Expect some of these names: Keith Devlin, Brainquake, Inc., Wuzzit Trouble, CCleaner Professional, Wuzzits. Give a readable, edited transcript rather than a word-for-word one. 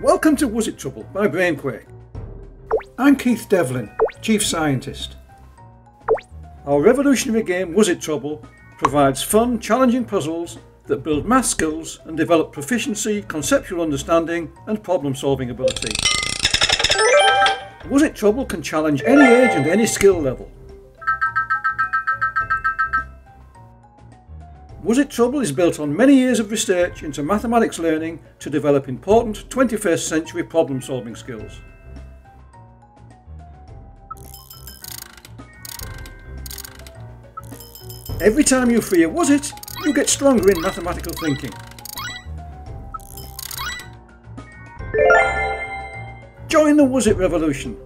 Welcome to Wuzzit Trouble by Brainquake. I'm Keith Devlin, Chief Scientist. Our revolutionary game Wuzzit Trouble provides fun, challenging puzzles that build math skills and develop proficiency, conceptual understanding and problem-solving ability. Wuzzit Trouble can challenge any age and any skill level. Wuzzit Trouble is built on many years of research into mathematics learning to develop important 21st century problem-solving skills. Every time you free a Wuzzit, you get stronger in mathematical thinking. Join the Wuzzit revolution!